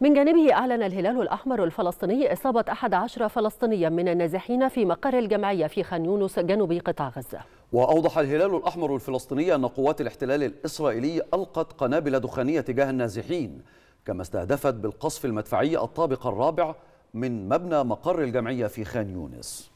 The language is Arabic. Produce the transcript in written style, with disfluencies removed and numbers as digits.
من جانبه أعلن الهلال الأحمر الفلسطيني إصابة 11 فلسطينيا من النازحين في مقر الجمعية في خان يونس جنوب قطاع غزة. وأوضح الهلال الأحمر الفلسطيني أن قوات الاحتلال الإسرائيلي ألقت قنابل دخانية تجاه النازحين، كما استهدفت بالقصف المدفعي الطابق الرابع من مبنى مقر الجمعية في خان يونس.